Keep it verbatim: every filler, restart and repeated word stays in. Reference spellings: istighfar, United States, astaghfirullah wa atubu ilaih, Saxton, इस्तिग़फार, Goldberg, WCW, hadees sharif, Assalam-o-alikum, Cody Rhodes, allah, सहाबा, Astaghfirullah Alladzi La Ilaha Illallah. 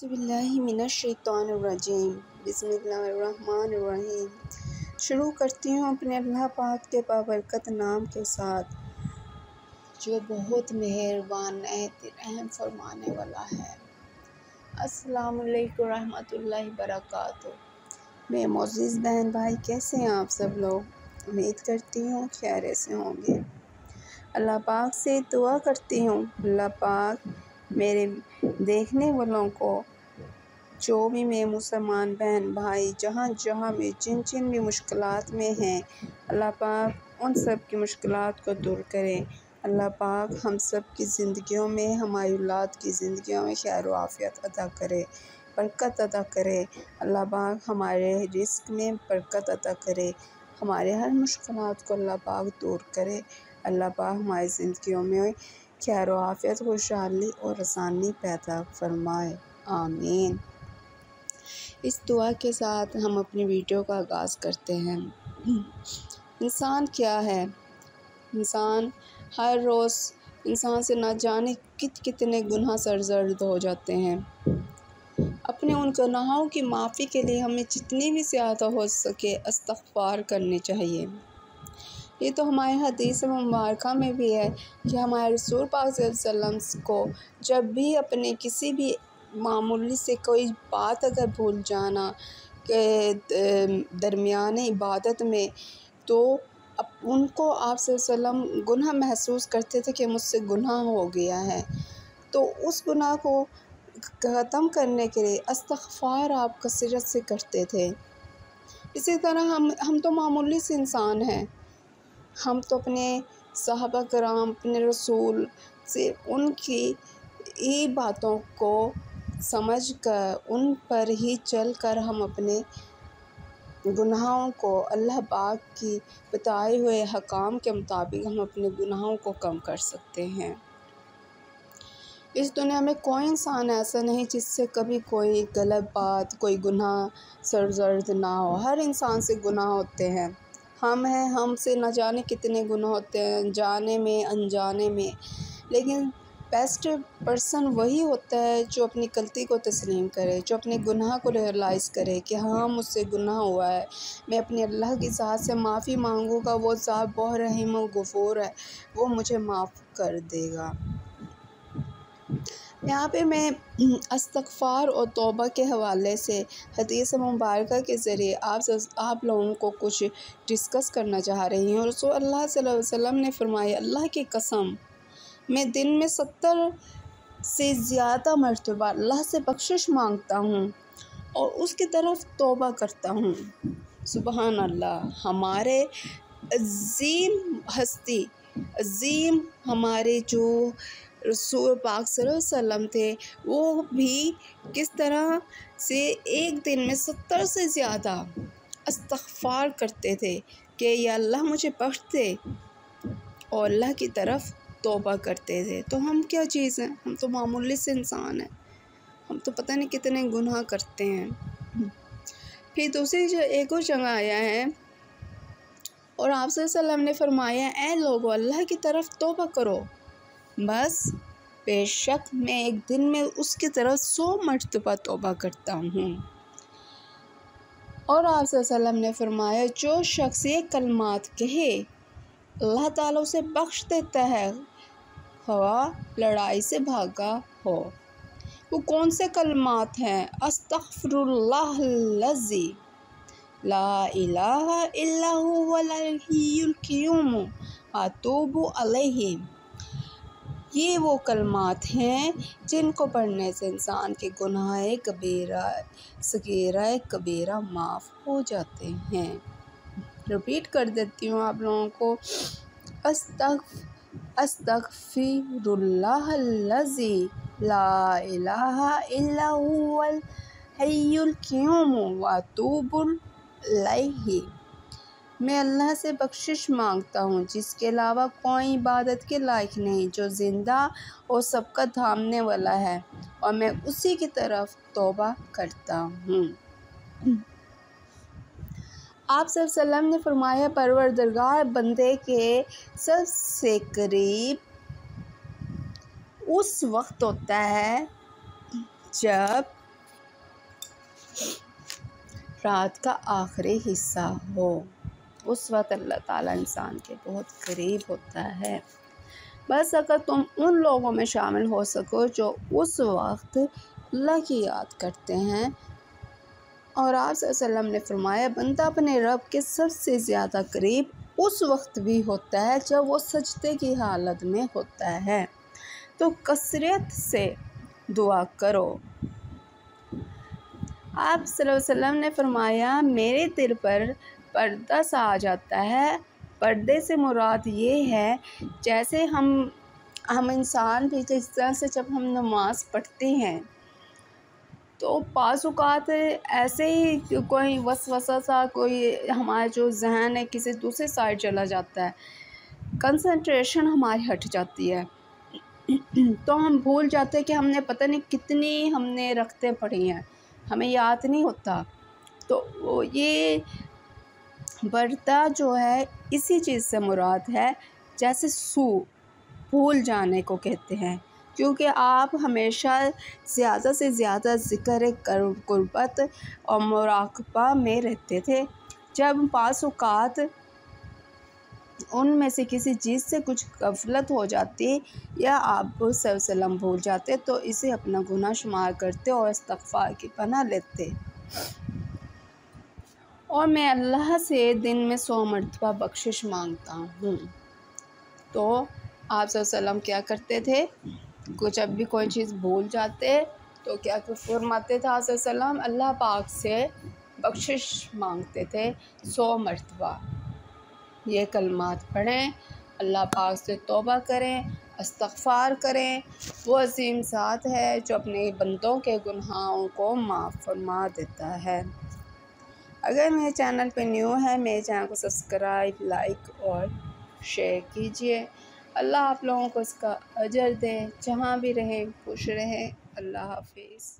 बिस्मिल्लाहिर्रहमानिर्रहीम बिस्मिल्लाहिर्रहमानिर्रहीम। शुरू करती हूँ अपने अल्लाह पाक के बाबरकत नाम के साथ, जो बहुत मेहरबान रहम फरमाने वाला है। अस्सलामुअलैकुम रहमतुल्लाहि बरकातहू। मेरे मोअज़्ज़िज़ बहन भाई, कैसे हैं आप सब लोग? उम्मीद करती हूँ खैर से होंगे। अल्लाह पाक से दुआ करती हूँ, अल्लाह पाक मेरे देखने वालों को, जो भी मेरे मुसलमान बहन भाई जहाँ जहाँ में जिन जिन भी मुश्किलात में हैं, अल्लाह पाक उन सब की मुश्किलात को दूर करें। अल्लाह पाक हम सब की ज़िंदगियों में, हमारी औलाद की ज़िंदगियों में खैर व आफ़ियत अदा करे, बरकत अदा करे। अल्लाह पाक हमारे रिस्क में बरकत अदा करे, हमारे हर मुश्किलात को अल्लाह पाक दूर करे। अल्लाह पाक हमारी ज़िंदगियों में खैर आफियत, खुशहाली और आसानी पैदा फरमाए, आमीन। इस दुआ के साथ हम अपनी वीडियो का आगाज़ करते हैं। इंसान क्या है? इंसान हर रोज़, इंसान से ना जाने कित कितने गुनाह सरजर्द हो जाते हैं। अपने उन गुनाहों की माफ़ी के लिए हमें जितनी भी ज़्यादा हो सके इस्तिग़फार करने चाहिए। ये तो हमारे हदीस मुबारक में भी है कि हमारे रसूल पाक सल्लल्लाहु अलैहि वसल्लम को जब भी अपने किसी भी मामूली से कोई बात अगर भूल जाना के दरमियान इबादत में, तो उनको आप सल्लल्लाहु अलैहि वसल्लम गुनाह महसूस करते थे कि मुझसे गुनाह हो गया है। तो उस गुनाह को ख़त्म करने के लिए इस्तिग़फार आप कसरत से करते थे। इसी तरह हम हम तो मामूली से इंसान हैं, हम तो अपने सहाबा कराम, अपने रसूल से उनकी ये बातों को समझकर उन पर ही चलकर हम अपने गुनाहों को अल्लाह पाक की बताए हुए हकाम के मुताबिक हम अपने गुनाहों को कम कर सकते हैं। इस दुनिया में कोई इंसान ऐसा नहीं जिससे कभी कोई गलत बात, कोई गुनाह सरजर्द ना हो। हर इंसान से गुनाह होते हैं, हम हैं, हमसे न जाने कितने गुनाह होते हैं, जाने में अनजाने में। लेकिन बेस्ट पर्सन वही होता है जो अपनी गलती को तस्लीम करे, जो अपने गुनाह को रियलाइज़ करे कि हाँ मुझसे गुनाह हुआ है, मैं अपने अल्लाह की ज़ात से माफ़ी मांगूँगा, वो ज़ात बहुत रहीम और गफ़ूर है, वो मुझे माफ़ कर देगा। यहाँ पे मैं इस्तिग़फार और तौबा के हवाले से हदीस मुबारक के ज़रिए आप आप लोगों को कुछ डिस्कस करना चाह रही हूँ। रसूल अल्लाह सल्लल्लाहु अलैहि वसल्लम ने फरमाया, अल्लाह की कसम, मैं दिन में सत्तर से ज़्यादा मरतबा अल्लाह से बख्शिश मांगता हूँ और उसकी तरफ तौबा करता हूँ। सुबहान अल्लाह, हमारे अज़ीम हस्ती, अज़ीम हमारे जो रसूल पाक सल्लल्लाहु अलैहि वसल्लम थे, वो भी किस तरह से एक दिन में सत्तर से ज़्यादा इस्तिग़फार करते थे कि या अल्लाह मुझे बख्श दे, और अल्लाह की तरफ तौबा करते थे। तो हम क्या चीज़ हैं? हम तो मामूली से इंसान हैं, हम तो पता नहीं कितने गुनाह करते हैं। फिर दूसरी जो एक और जगह आया है और आप सल्लल्लाहु अलैहि वसल्लम ने फरमाया, ऐ लोगों, अल्लाह की तरफ तौबा करो, बस बेशक मैं एक दिन में उसकी तरफ सौ मरतबा तौबा करता हूँ। और आप सल्लल्लाहु अलैहि वसल्लम ने फरमाया, जो शख्स ये कलमात कहे अल्लाह ताला उसे बख्श देता है, हवा लड़ाई से भागा हो। वो कौन से कलमात हैं? अस्तग़फिरुल्लाह लज़ी ला इलाहा इल्ला हुवल हय्युल क़य्यूम अतूबु अलैहि। ये वो कलमात हैं जिनको पढ़ने से इंसान के गुनाह कबीरा, सगीरा कबीरा माफ़ हो जाते हैं। रिपीट कर देती हूँ आप लोगों को, अस्तग़फिरुल्लाह लज़ी ला इलाहा इल्ला हुवल हय्युल क़य्यूम व अतूबु अलैहि। मैं अल्लाह से बख्शिश मांगता हूँ, जिसके अलावा कोई इबादत के लायक नहीं, जो ज़िंदा और सबका थामने वाला है, और मैं उसी की तरफ तौबा करता हूँ। आप सल्लल्लाहु अलैहि वसल्लम ने फरमाया, परवरदिगार बंदे के सबसे करीब उस वक्त होता है जब रात का आखिरी हिस्सा हो, उस वक्त अल्लाह ताला इंसान के बहुत करीब होता है। बस अगर तुम उन लोगों में शामिल हो सको जो उस वक्त अल्लाह की याद करते हैं। और आप सल्लल्लाहु अलैहि वसल्लम ने फरमाया, बंदा अपने रब के सबसे ज़्यादा करीब उस वक्त भी होता है जब वो सजदे की हालत में होता है। तो कसरत से दुआ करो। आप सल्लल्लाहु अलैहि वसल्लम ने फरमाया, मेरे दिल पर पर्दा सा आ जाता है। पर्दे से मुराद ये है, जैसे हम हम इंसान भी जिस तरह से जब हम नमाज़ पढ़ते हैं तो बाज़ात ऐसे ही कोई वसवसा सा, कोई हमारा जो जहन है किसी दूसरे साइड चला जाता है, कंसंट्रेशन हमारी हट जाती है, तो हम भूल जाते हैं कि हमने पता नहीं कितनी हमने रखते पड़ी हैं, हमें याद नहीं होता। तो ये पर्दा जो है इसी चीज़ से मुराद है, जैसे सू भूल जाने को कहते हैं, क्योंकि आप हमेशा ज़्यादा से ज़्यादा ज़िक्र क़ुर्बत और मुराक़बा में रहते थे। जब बाज़ात उनमें से किसी चीज़ से कुछ गफलत हो जाती या आप सल्लम भूल जाते तो इसे अपना गुनाह शुमार करते और इस्तग़फ़ार की पनाह लेते। और मैं अल्लाह से दिन में सौ मरतबा बख्शिश मांगता हूँ। तो आप सल्लम क्या करते थे, कुछ जब भी कोई चीज़ भूल जाते तो क्या फरमाते थे आप सल्लम, अल्लाह पाक से बख्शिश मांगते थे सौ मरतबा। ये कलमात पढ़ें, अल्लाह पाक से तौबा करें, इस्तग़फ़ार करें। वो अज़ीम ज़ात है जो अपने बंदों के गुनाहों को माफ़ फरमा देता है। अगर मेरे चैनल पे न्यू है, मेरे चैनल को सब्सक्राइब, लाइक और शेयर कीजिए। अल्लाह आप लोगों को इसका अजर दे। जहाँ भी रहें खुश रहें। अल्लाह हाफिज़।